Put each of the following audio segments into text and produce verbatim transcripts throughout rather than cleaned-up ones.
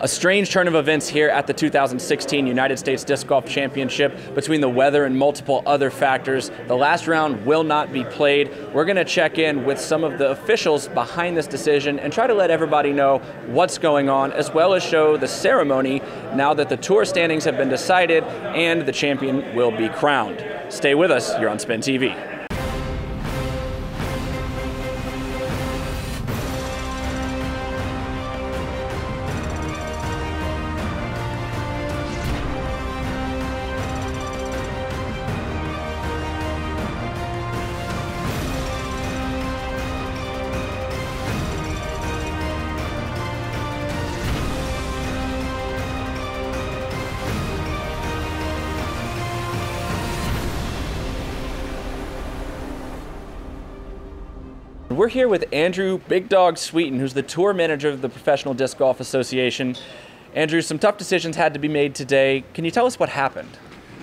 a strange turn of events here at the two thousand sixteen United States Disc Golf Championship between the weather and multiple other factors. The last round will not be played. We're going to check in with some of the officials behind this decision and try to let everybody know what's going on, as well as show the ceremony now that the tour standings have been decided and the champion will be crowned. Stay with us here on Spin T V. We're here with Andrew Big Dog Sweeten, who's the tour manager of the Professional Disc Golf Association. Andrew, some tough decisions had to be made today. Can you tell us what happened?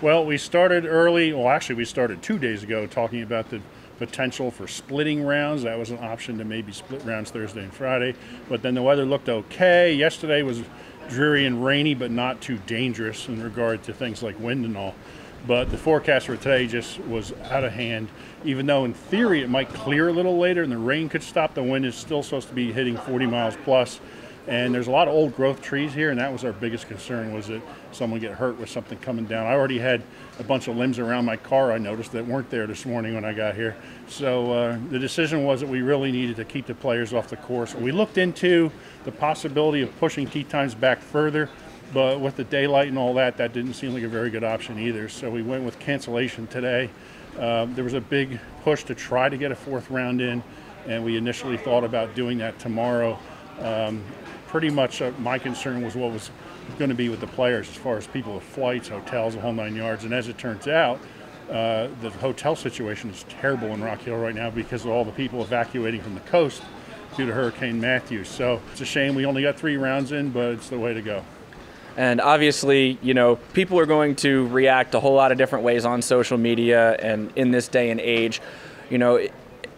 Well, we started early, well actually we started two days ago talking about the potential for splitting rounds. That was an option to maybe split rounds Thursday and Friday, but then the weather looked okay. Yesterday was dreary and rainy, but not too dangerous in regard to things like wind and all. But the forecast for today just was out of hand. Even though in theory it might clear a little later and the rain could stop, the wind is still supposed to be hitting forty miles plus. And there's a lot of old growth trees here, and that was our biggest concern, was that someone get hurt with something coming down. I already had a bunch of limbs around my car, I noticed, that weren't there this morning when I got here. So uh, the decision was that we really needed to keep the players off the course. We looked into the possibility of pushing tee times back further, but with the daylight and all that, that didn't seem like a very good option either. So we went with cancellation today. Uh, there was a big push to try to get a fourth round in, and we initially thought about doing that tomorrow. Um, pretty much uh, my concern was what was going to be with the players as far as people with flights, hotels, the whole nine yards. And as it turns out, uh, the hotel situation is terrible in Rock Hill right now because of all the people evacuating from the coast due to Hurricane Matthew. So it's a shame we only got three rounds in, but it's the way to go. And obviously, you know, people are going to react a whole lot of different ways on social media and in this day and age. You know,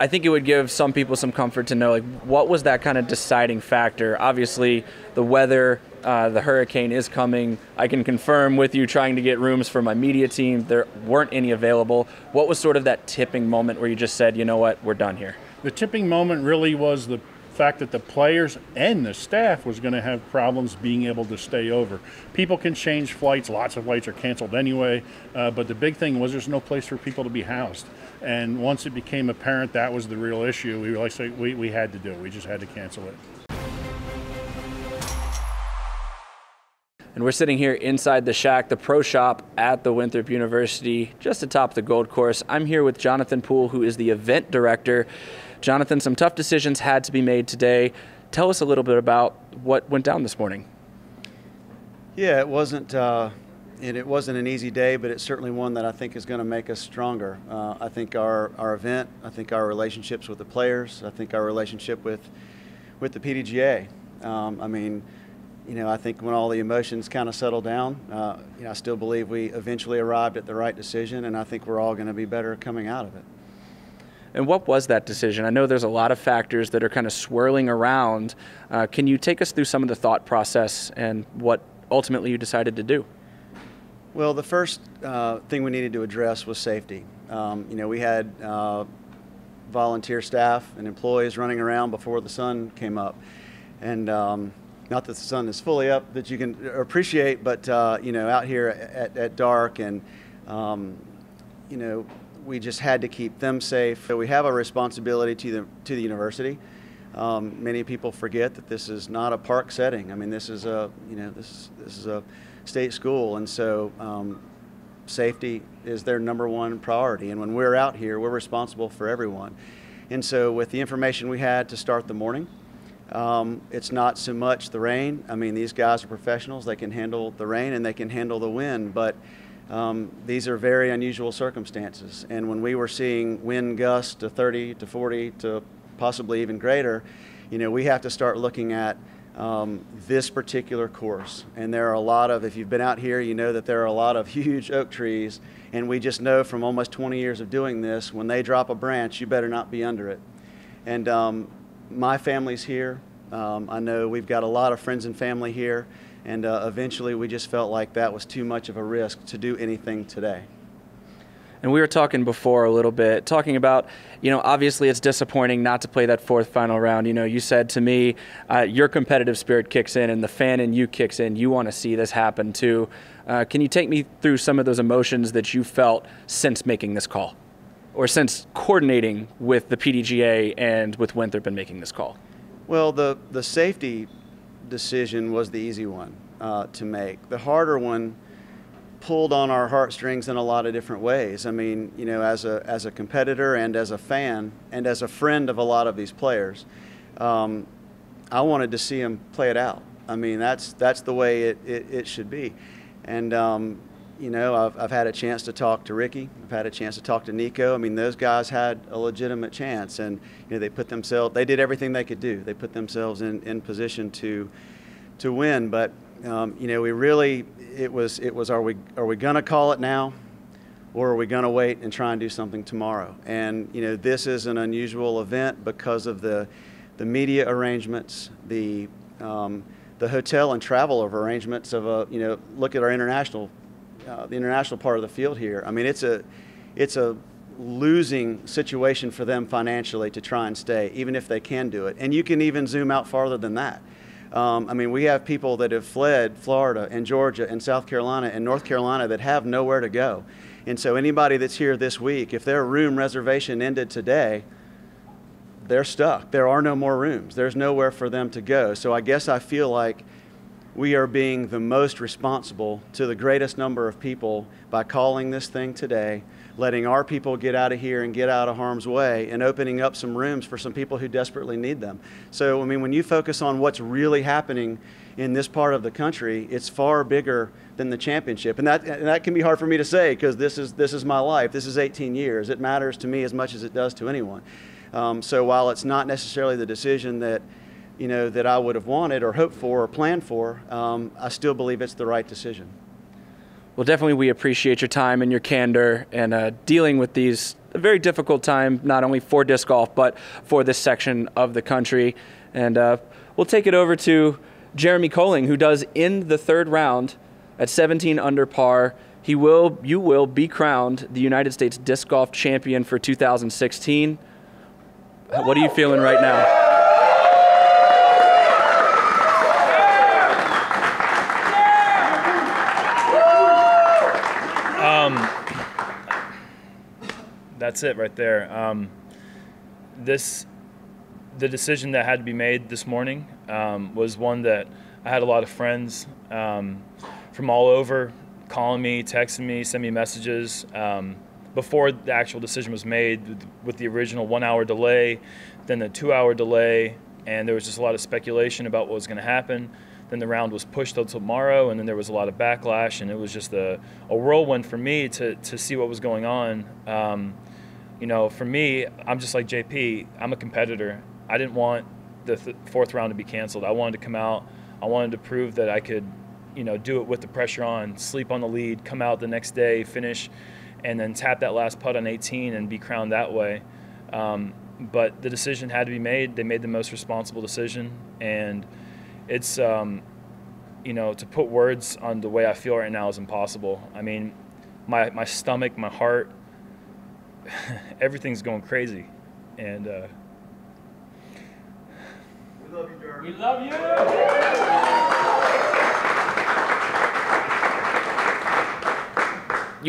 I think it would give some people some comfort to know, like, what was that kind of deciding factor? Obviously, the weather, uh, the hurricane is coming. I can confirm with you trying to get rooms for my media team, there weren't any available. What was sort of that tipping moment where you just said, you know what, we're done here? The tipping moment really was the fact that the players and the staff was going to have problems being able to stay over. People can change flights, lots of flights are canceled anyway, uh, but the big thing was there's no place for people to be housed. And once it became apparent that was the real issue, we like say we, we had to do it, we just had to cancel it. And we're sitting here inside the shack, the pro shop at the Winthrop University, just atop the Gold Course. I'm here with Jonathan Poole, who is the event director. Jonathan, some tough decisions had to be made today. Tell us a little bit about what went down this morning. Yeah, it wasn't, uh, and it wasn't an easy day, but it's certainly one that I think is going to make us stronger. Uh, I think our, our event, I think our relationships with the players, I think our relationship with, with the P D G A. Um, I mean, you know, I think when all the emotions kind of settle down, uh, you know, I still believe we eventually arrived at the right decision, and I think we're all going to be better coming out of it. And what was that decision? I know there's a lot of factors that are kind of swirling around. Uh, can you take us through some of the thought process and what ultimately you decided to do? Well, the first uh, thing we needed to address was safety. Um, you know, we had uh, volunteer staff and employees running around before the sun came up, and um, not that the sun is fully up that you can appreciate, but uh, you know, out here at, at dark, and um, you know, we just had to keep them safe. So we have a responsibility to the to the university. Um, many people forget that this is not a park setting. I mean, this is a you know this this is a state school, and so um, safety is their number one priority. And when we're out here, we're responsible for everyone. And so, with the information we had to start the morning, Um, it's not so much the rain. I mean, these guys are professionals. They can handle the rain and they can handle the wind, but um, these are very unusual circumstances. And when we were seeing wind gusts to thirty to forty to possibly even greater, you know, we have to start looking at um, this particular course. And there are a lot of, if you've been out here, you know that there are a lot of huge oak trees. And we just know from almost twenty years of doing this, when they drop a branch, you better not be under it. And um, my family's here, Um, I know we've got a lot of friends and family here, and uh, eventually we just felt like that was too much of a risk to do anything today. And we were talking before a little bit, talking about, you know, obviously it's disappointing not to play that fourth final round. You know, you said to me, uh, your competitive spirit kicks in and the fan in you kicks in. You want to see this happen too. Uh, can you take me through some of those emotions that you felt since making this call, or since coordinating with the P D G A and with Winthrop and making this call? Well, the, the safety decision was the easy one uh, to make. The harder one pulled on our heartstrings in a lot of different ways. I mean, you know, as a as a competitor and as a fan and as a friend of a lot of these players, um, I wanted to see them play it out. I mean, that's that's the way it, it, it should be. And um, you know, I've, I've had a chance to talk to Ricky. I've had a chance to talk to Nico. I mean, those guys had a legitimate chance, and you know, they put themselves, they did everything they could do. They put themselves in in position to to win, but. Um, you know, we really, it was, it was, are we, are we going to call it now, or are we going to wait and try and do something tomorrow? And, you know, this is an unusual event because of the, the media arrangements, the, um, the hotel and travel arrangements of a, you know, look at our international, uh, the international part of the field here. I mean, it's a, it's a losing situation for them financially to try and stay, even if they can do it. And you can even zoom out farther than that. Um, I mean, we have people that have fled Florida and Georgia and South Carolina and North Carolina that have nowhere to go. And so anybody that's here this week, if their room reservation ended today, they're stuck. There are no more rooms. There's nowhere for them to go. So I guess I feel like we are being the most responsible to the greatest number of people by calling this thing today, letting our people get out of here and get out of harm's way, and opening up some rooms for some people who desperately need them. So, I mean, when you focus on what's really happening in this part of the country, it's far bigger than the championship. And that, and that can be hard for me to say, because this is, this is my life. This is eighteen years. It matters to me as much as it does to anyone. Um, so while it's not necessarily the decision that you know, that I would have wanted or hoped for or planned for, um, I still believe it's the right decision. Well, definitely we appreciate your time and your candor and uh, dealing with these, a very difficult time, not only for disc golf, but for this section of the country. And uh, we'll take it over to Jeremy Koling, who does end the third round at seventeen under par. He will, you will be crowned the United States Disc Golf Champion for two thousand sixteen. What are you feeling right now? That's it right there. Um, this, the decision that had to be made this morning um, was one that I had a lot of friends um, from all over calling me, texting me, sending me messages um, before the actual decision was made, with the original one-hour delay, then the two-hour delay, and there was just a lot of speculation about what was going to happen. Then the round was pushed until tomorrow, and then there was a lot of backlash, and it was just a, a whirlwind for me to, to see what was going on. Um, You know, for me, I'm just like J P, I'm a competitor. I didn't want the th fourth round to be canceled. I wanted to come out. I wanted to prove that I could, you know, do it with the pressure on, sleep on the lead, come out the next day, finish, and then tap that last putt on eighteen and be crowned that way. Um, but the decision had to be made. They made the most responsible decision. And it's, um, you know, to put words on the way I feel right now is impossible. I mean, my, my stomach, my heart, everything's going crazy, and uh, we love you, Jeremy. We love you.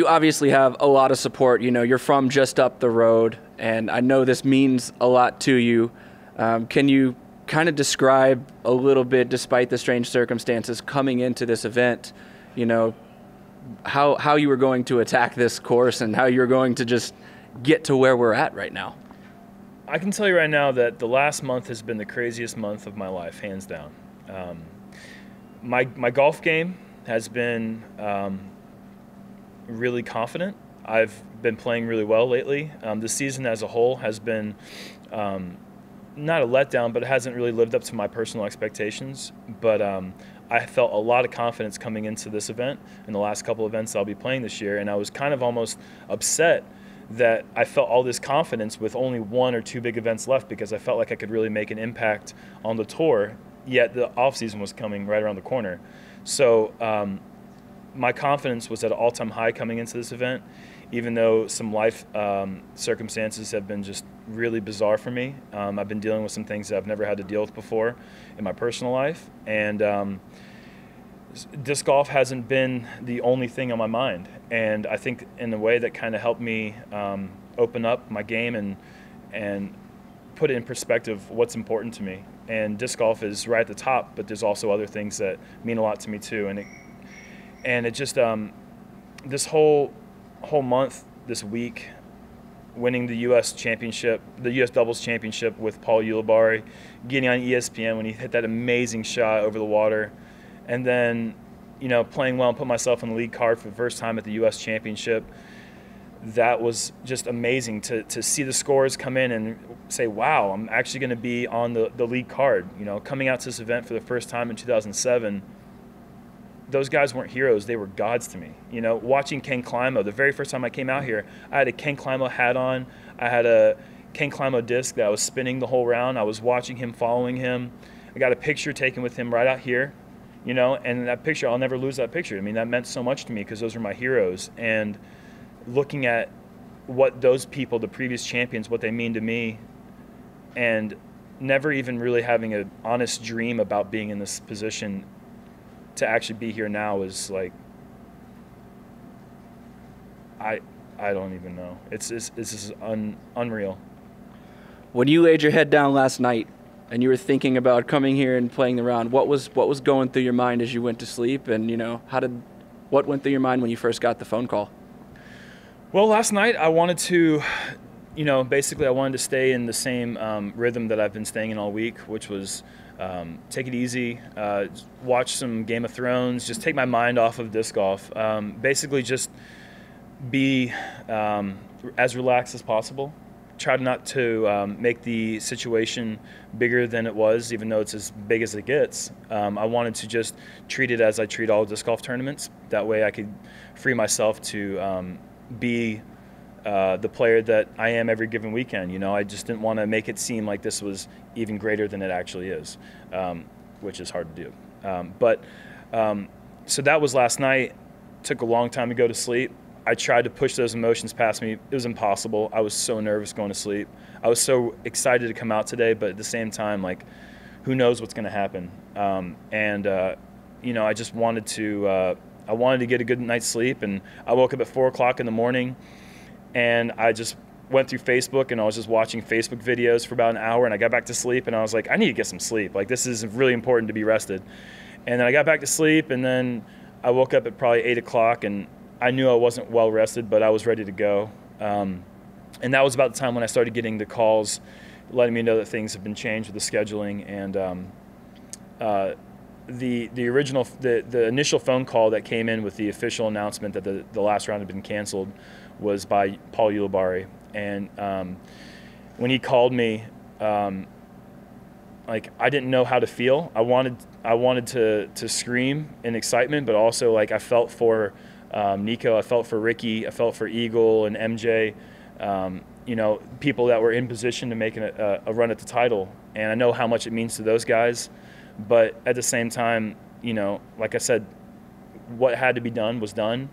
You obviously have a lot of support. You know, you're from just up the road, and I know this means a lot to you. Um, can you kind of describe a little bit, despite the strange circumstances coming into this event, you know, how how you were going to attack this course and how you're going to just get to where we're at right now? I can tell you right now that the last month has been the craziest month of my life, hands down. Um, my, my golf game has been um, really confident. I've been playing really well lately. Um, the season as a whole has been um, not a letdown, but it hasn't really lived up to my personal expectations. But um, I felt a lot of confidence coming into this event and the last couple events I'll be playing this year, and I was kind of almost upset that I felt all this confidence with only one or two big events left, because I felt like I could really make an impact on the tour, yet the off season was coming right around the corner. So um, my confidence was at an all-time high coming into this event, even though some life um, circumstances have been just really bizarre for me. Um, I've been dealing with some things that I've never had to deal with before in my personal life, and um, disc golf hasn't been the only thing on my mind. And I think in a way that kind of helped me um, open up my game and, and put it in perspective what's important to me. And disc golf is right at the top, but there's also other things that mean a lot to me too. And it, and it just, um, this whole, whole month, this week, winning the U S championship, the U S doubles championship with Paul Ulibarri, getting on E S P N when he hit that amazing shot over the water, and then, you know, playing well and put myself in the lead card for the first time at the U S championship. That was just amazing to, to see the scores come in and say, wow, I'm actually going to be on the, the lead card. You know, coming out to this event for the first time in two thousand seven, those guys weren't heroes, they were gods to me. You know, watching Ken Climo, the very first time I came out here, I had a Ken Climo hat on, I had a Ken Climo disc that I was spinning the whole round, I was watching him, following him. I got a picture taken with him right out here, you know, and that picture, I'll never lose that picture. I mean, that meant so much to me because those were my heroes. And looking at what those people, the previous champions, what they mean to me, and never even really having an honest dream about being in this position, to actually be here now is like, I I don't even know. It's it's, it's just un, unreal. When you laid your head down last night and you were thinking about coming here and playing the round, what was what was going through your mind as you went to sleep? And you know, how did what went through your mind when you first got the phone call? Well, last night I wanted to, you know, basically I wanted to stay in the same um, rhythm that I've been staying in all week, which was. Um, take it easy, uh, watch some Game of Thrones, just take my mind off of disc golf. Um, basically just be um, as relaxed as possible. Try not to um, make the situation bigger than it was, even though it's as big as it gets. Um, I wanted to just treat it as I treat all disc golf tournaments. That way I could free myself to um, be Uh, the player that I am every given weekend. You know, I just didn't want to make it seem like this was even greater than it actually is, um, which is hard to do. Um, but um, so that was last night. Took a long time to go to sleep. I tried to push those emotions past me. It was impossible. I was so nervous going to sleep. I was so excited to come out today, but at the same time, like, who knows what's going to happen? Um, and uh, you know, I just wanted to. Uh, I wanted to get a good night's sleep, and I woke up at four o'clock in the morning. And I just went through Facebook, and I was just watching Facebook videos for about an hour, and I got back to sleep, and I was like, I need to get some sleep. Like, this is really important to be rested. And then I got back to sleep, and then I woke up at probably eight o'clock, and I knew I wasn't well rested, but I was ready to go. Um, and that was about the time when I started getting the calls, letting me know that things have been changed with the scheduling. And um, uh, the, the original, the, the initial phone call that came in with the official announcement that the, the last round had been canceled was by Paul Ulibarri. And um, when he called me, um, like, I didn't know how to feel. I wanted, I wanted to, to scream in excitement, but also, like, I felt for um, Nico, I felt for Ricky, I felt for Eagle and M J, um, you know, people that were in position to make an, a, a run at the title. And I know how much it means to those guys, but at the same time, you know, like I said, what had to be done was done.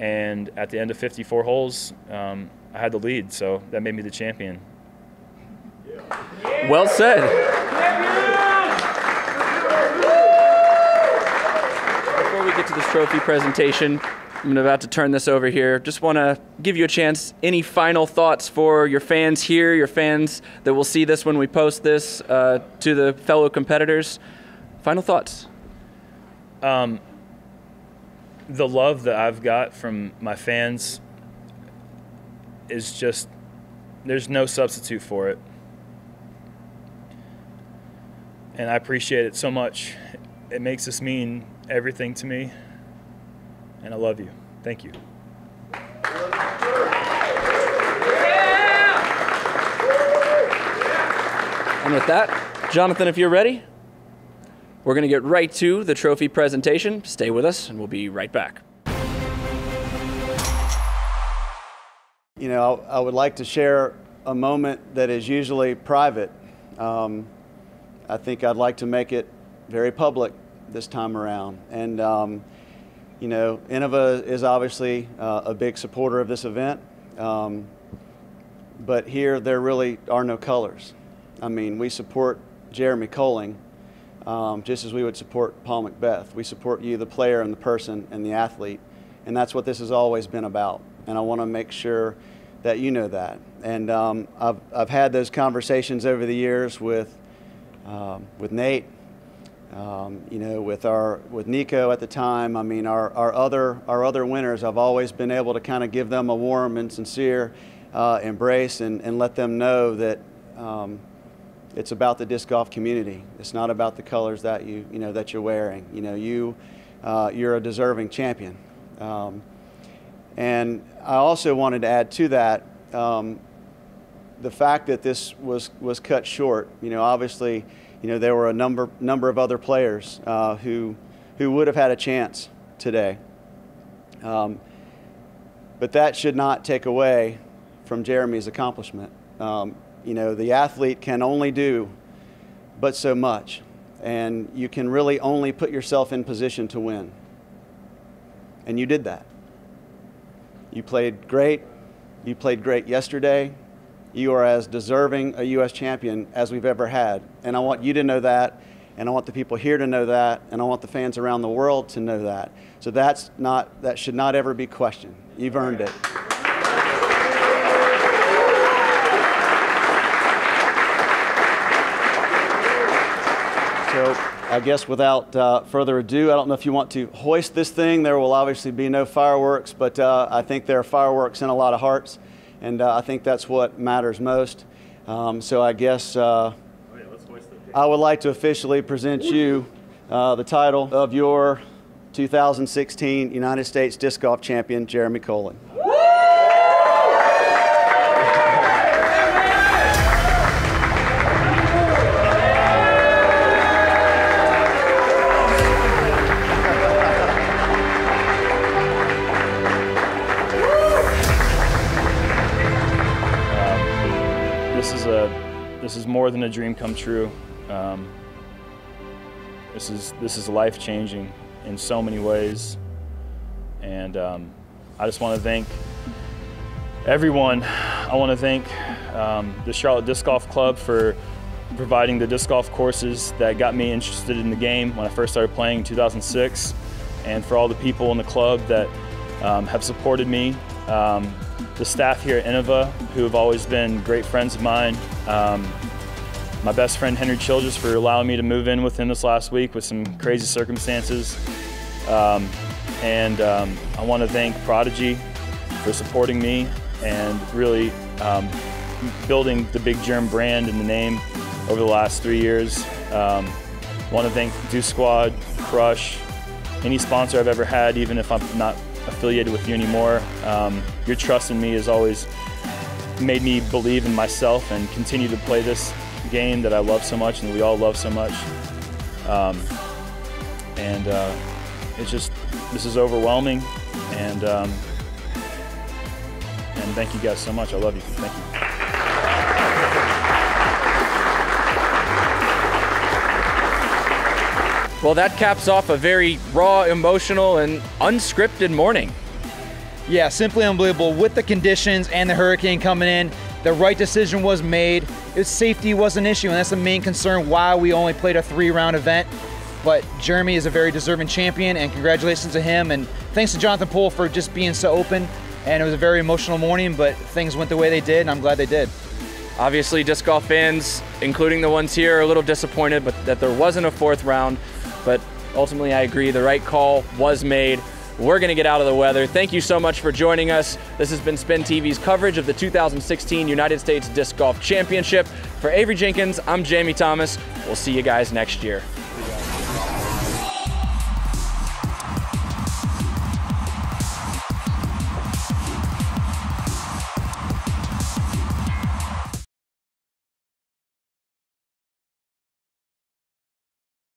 And at the end of fifty-four holes, um, I had the lead, so that made me the champion. Yeah. Well said. Before we get to this trophy presentation, I'm about to turn this over here. Just want to give you a chance. Any final thoughts for your fans here, your fans that will see this when we post this, uh, to the fellow competitors? Final thoughts? Um, The love that I've got from my fans is just, there's no substitute for it. And I appreciate it so much. It makes this mean everything to me. And I love you. Thank you. And with that, Jonathan, if you're ready, we're going to get right to the trophy presentation. Stay with us, and we'll be right back. you know, I, I would like to share a moment that is usually private. Um, I think I'd like to make it very public this time around. And, um, you know, Innova is obviously uh, a big supporter of this event, um, but here there really are no colors. I mean, we support Jeremy Koling um, just as we would support Paul McBeth. We support you, the player and the person and the athlete, and that's what this has always been about. And I want to make sure that you know that. And um, I've, I've had those conversations over the years with, um, with Nate, um, you know, with, our, with Nico at the time. I mean, our, our, other, our other winners, I've always been able to kind of give them a warm and sincere uh, embrace and, and let them know that um, it's about the disc golf community. It's not about the colors that, you, you know, that you're wearing. You know, you, uh, you're a deserving champion. Um, And I also wanted to add to that um, the fact that this was was cut short. You know, obviously, you know, there were a number number of other players uh, who who would have had a chance today. Um, but that should not take away from Jeremy's accomplishment. Um, you know, the athlete can only do but so much, and you can really only put yourself in position to win. And you did that. You played great. You played great yesterday. You are as deserving a U S champion as we've ever had. And I want you to know that, and I want the people here to know that, and I want the fans around the world to know that. So that's not, that should not ever be questioned. You've earned it. So I guess without uh, further ado, I don't know if you want to hoist this thing. There will obviously be no fireworks, but uh, I think there are fireworks in a lot of hearts, and uh, I think that's what matters most. Um, so I guess uh, oh, yeah, let's hoist it. I would like to officially present you uh, the title of your two thousand sixteen United States Disc Golf Champion, Jeremy Koling. This is more than a dream come true. Um, this is this is life-changing in so many ways, and um, I just want to thank everyone. I want to thank um, the Charlotte Disc Golf Club for providing the disc golf courses that got me interested in the game when I first started playing in two thousand six, and for all the people in the club that um, have supported me. Um, The staff here at Innova, who have always been great friends of mine. Um, my best friend, Henry Childers, for allowing me to move in with him this last week with some crazy circumstances. Um, and um, I want to thank Prodigy for supporting me and really um, building the Big Germ brand and the name over the last three years. Um, I want to thank Deuce Squad, Crush, any sponsor I've ever had, even if I'm not affiliated with you anymore. Um, your trust in me has always made me believe in myself and continue to play this game that I love so much and we all love so much. Um, and uh, it's just, this is overwhelming, and um, and thank you guys so much. I love you. Thank you. Well, that caps off a very raw, emotional, and unscripted morning. Yeah, simply unbelievable. With the conditions and the hurricane coming in, the right decision was made. Its safety was an issue, and that's the main concern why we only played a three-round event. But Jeremy is a very deserving champion, and congratulations to him. And thanks to Jonathan Poole for just being so open. And it was a very emotional morning, but things went the way they did, and I'm glad they did. Obviously, disc golf fans, including the ones here, are a little disappointed but that there wasn't a fourth round. But ultimately, I agree, the right call was made. We're gonna get out of the weather. Thank you so much for joining us. This has been Spin T V's coverage of the two thousand sixteen United States Disc Golf Championship. For Avery Jenkins, I'm Jamie Thomas. We'll see you guys next year.